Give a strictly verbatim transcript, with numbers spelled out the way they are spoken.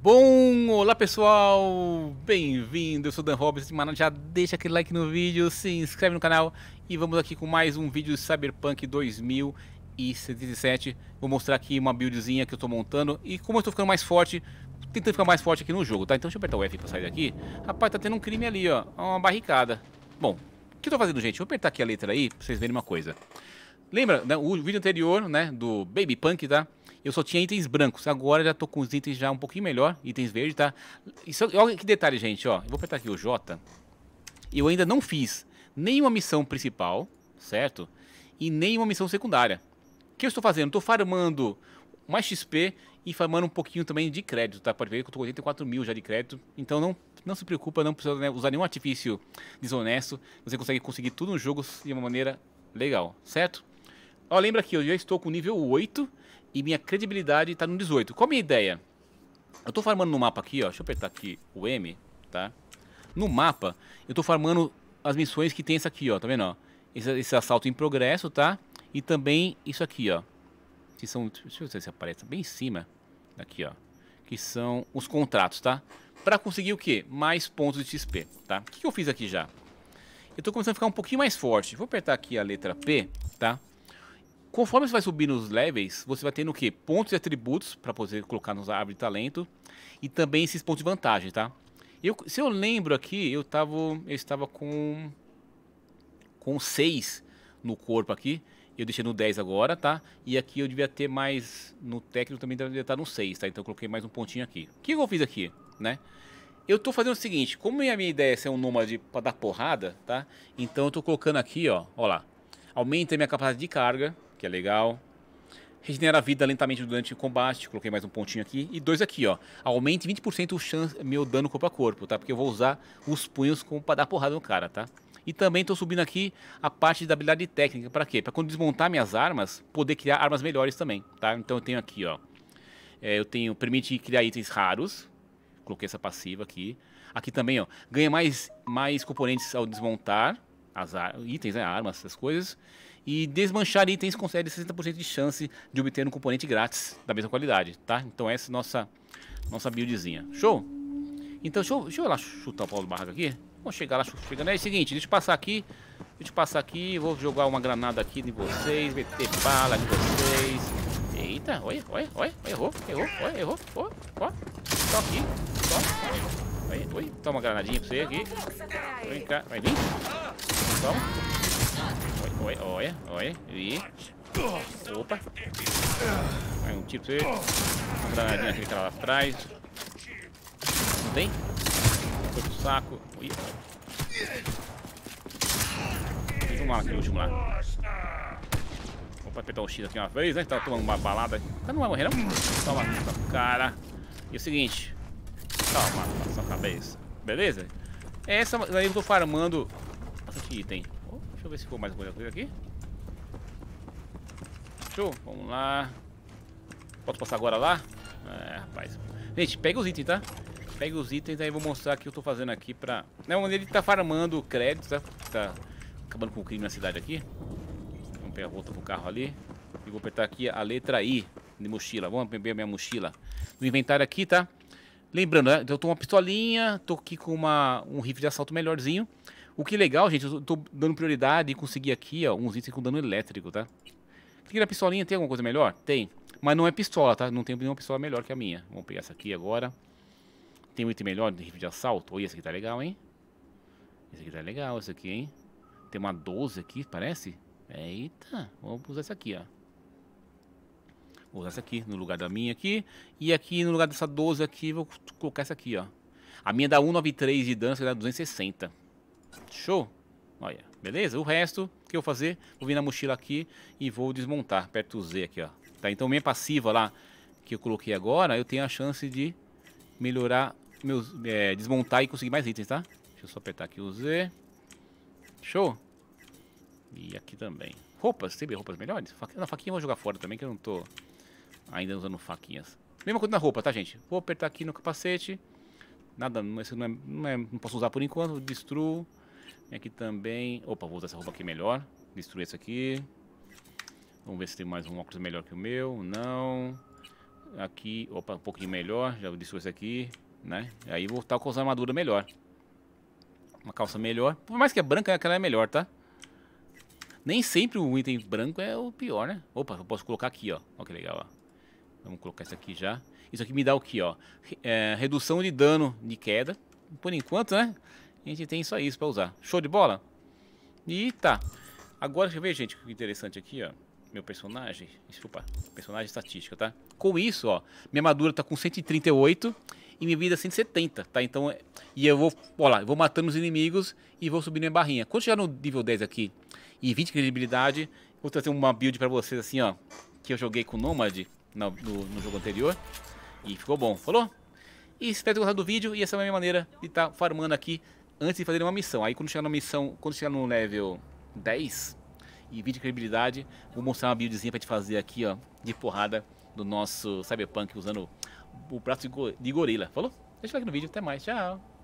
Bom, olá pessoal, bem-vindo, eu sou Dan Robson, mas já deixa aquele like no vídeo, se inscreve no canal e vamos aqui com mais um vídeo de Cyberpunk dois mil e setenta e sete. Vou mostrar aqui uma buildzinha que eu tô montando e como eu tô ficando mais forte, tentando ficar mais forte aqui no jogo, tá? Então deixa eu apertar o F pra sair daqui. Rapaz, tá tendo um crime ali, ó, uma barricada. Bom, o que eu tô fazendo, gente? Vou apertar aqui a letra aí pra vocês verem uma coisa. Lembra, né, o vídeo anterior, né, do Baby Punk, tá? Eu só tinha itens brancos, agora já tô com os itens já um pouquinho melhor, itens verdes, tá? Isso, olha que detalhe, gente, ó. Eu vou apertar aqui o J. Eu ainda não fiz nenhuma missão principal, certo? E nenhuma missão secundária. O que eu estou fazendo? Estou farmando mais X P e farmando um pouquinho também de crédito, tá? Pode ver que eu tô com oitenta e quatro mil já de crédito, então não, não se preocupa, não precisa, né, usar nenhum artifício desonesto. Você consegue conseguir tudo no jogo de uma maneira legal, certo? Ó, lembra que eu já estou com nível oito. E minha credibilidade tá no dezoito. Qual a minha ideia? Eu tô farmando no mapa aqui, ó. Deixa eu apertar aqui o M, tá? No mapa, eu tô farmando as missões que tem essa aqui, ó. Tá vendo, ó? Esse, esse assalto em progresso, tá? E também isso aqui, ó. Que são... Deixa eu ver se aparece bem em cima. Aqui, ó. Que são os contratos, tá? Pra conseguir o quê? Mais pontos de X P, tá? O que, que eu fiz aqui já? Eu tô começando a ficar um pouquinho mais forte. Vou apertar aqui a letra P, tá? Conforme você vai subir nos levels, você vai tendo o quê? Pontos e atributos para poder colocar nos árvores de talento. E também esses pontos de vantagem, tá? Eu, se eu lembro aqui, eu, tava, eu estava com com seis no corpo aqui. Eu deixei no dez agora, tá? E aqui eu devia ter mais... No técnico também devia estar no seis, tá? Então eu coloquei mais um pontinho aqui. O que eu fiz aqui, né? Eu tô fazendo o seguinte. Como a minha ideia é ser um nômade para dar porrada, tá? Então eu tô colocando aqui, ó. Ó lá. Aumenta a minha capacidade de carga, que é legal. Regenera a vida lentamente durante o combate. Coloquei mais um pontinho aqui. E dois aqui, ó. Aumente vinte por cento o chance, meu dano corpo a corpo, tá? Porque eu vou usar os punhos como pra dar porrada no cara, tá? E também tô subindo aqui a parte da habilidade técnica. Pra quê? Pra quando desmontar minhas armas, poder criar armas melhores também, tá? Então eu tenho aqui, ó. É, eu tenho... Permite criar itens raros. Coloquei essa passiva aqui. Aqui também, ó. Ganha mais, mais componentes ao desmontar as itens, né? Armas, essas coisas. E desmanchar itens concede sessenta por cento de chance de obter um componente grátis da mesma qualidade, tá? Então essa é a nossa, nossa buildzinha. Show? Então deixa eu, deixa eu lá chutar o pau do barraco aqui. Vamos chegar lá, chegando. É o seguinte, deixa eu passar aqui. Deixa eu passar aqui, vou jogar uma granada aqui em vocês, meter bala em vocês. Eita, olha, olha, olha, errou, errou, olha, errou, ó, ó. Só aqui, só. Oi, oi, toma uma granadinha pra você aqui. Vem cá, vai vir. Toma. Olha, olha, olha, e... Opa! Vai um tiro pra ele. Uma granadinha aqui que tá lá atrás. Não tem? Foi pro saco. Ui, vamos lá, aquele último lá. Opa, apertar o X aqui uma vez, né? Tava tomando uma balada. O cara não vai morrer, não? Toma, toma, cara. E é o seguinte. Calma, passa a cabeça. Beleza? Essa daí eu tô farmando bastante item. Deixa eu ver se ficou mais alguma coisa aqui. Show, vamos lá. Posso passar agora lá? É, rapaz. Gente, pega os itens, tá? Pega os itens, aí eu vou mostrar o que eu tô fazendo aqui pra... Não, ele tá farmando crédito, tá? Tá acabando com o crime na cidade aqui. Vamos pegar a volta pro carro ali. E vou apertar aqui a letra I de mochila. Vamos pegar minha mochila no inventário aqui, tá? Lembrando, né? Eu tô com uma pistolinha, tô aqui com uma, um rifle de assalto melhorzinho. O que é legal, gente, eu tô dando prioridade e consegui aqui, ó, uns itens com dano elétrico, tá? Clique na pistolinha, tem alguma coisa melhor? Tem. Mas não é pistola, tá? Não tem nenhuma pistola melhor que a minha. Vamos pegar essa aqui agora. Tem um item melhor de rifle de assalto? Oi, esse aqui tá legal, hein? Esse aqui tá legal, esse aqui, hein? Tem uma doze aqui, parece? Eita, vamos usar essa aqui, ó. Vou usar essa aqui no lugar da minha aqui. E aqui no lugar dessa doze aqui, vou colocar essa aqui, ó. A minha dá cento e noventa e três de dano, essa dá duzentos e sessenta. Show, olha, beleza? O resto, o que eu vou fazer? Vou vir na mochila aqui e vou desmontar, aperto o Z aqui, ó. Tá, então minha passiva lá, que eu coloquei agora, eu tenho a chance de melhorar, meus, é, desmontar e conseguir mais itens, tá? Deixa eu só apertar aqui o Z. Show. E aqui também. Roupas, tem roupas melhores? Na faquinha eu vou jogar fora também, que eu não tô ainda usando faquinhas. Mesma coisa na roupa, tá, gente? Vou apertar aqui no capacete. Nada, não, não, é, não, é, não posso usar por enquanto, destruo. Aqui também... Opa, vou usar essa roupa aqui melhor. Destruir essa aqui. Vamos ver se tem mais um óculos melhor que o meu. Não. Aqui, opa, um pouquinho melhor. Já disse isso aqui, né? Aí vou estar com as armaduras melhor. Uma calça melhor. Por mais que é branca, aquela é melhor, tá? Nem sempre o item branco é o pior, né? Opa, eu posso colocar aqui, ó. Olha que legal, ó. Vamos colocar isso aqui já. Isso aqui me dá o que, ó? É, redução de dano de queda. Por enquanto, né? A gente tem só isso pra usar. Show de bola? E tá. Agora, deixa eu ver, gente, o que interessante aqui, ó. Meu personagem. Desculpa. Personagem estatística, tá? Com isso, ó. Minha armadura tá com cento e trinta e oito e minha vida cento e setenta, tá? Então, e eu vou, ó lá, eu vou matando os inimigos e vou subir minha barrinha. Quando chegar no nível dez aqui e vinte credibilidade, vou trazer uma build pra vocês, assim, ó. Que eu joguei com o Nomad. No, no, no jogo anterior. E ficou bom, falou? E espero ter gostado do vídeo. E essa é a minha maneira de estar tá farmando aqui antes de fazer uma missão. Aí quando chegar na missão, quando chegar no level dez e vinte de credibilidade, vou mostrar uma buildzinha pra te fazer aqui, ó, de porrada do nosso Cyberpunk usando o braço de gorila. Falou? Deixa o like no vídeo, até mais, tchau!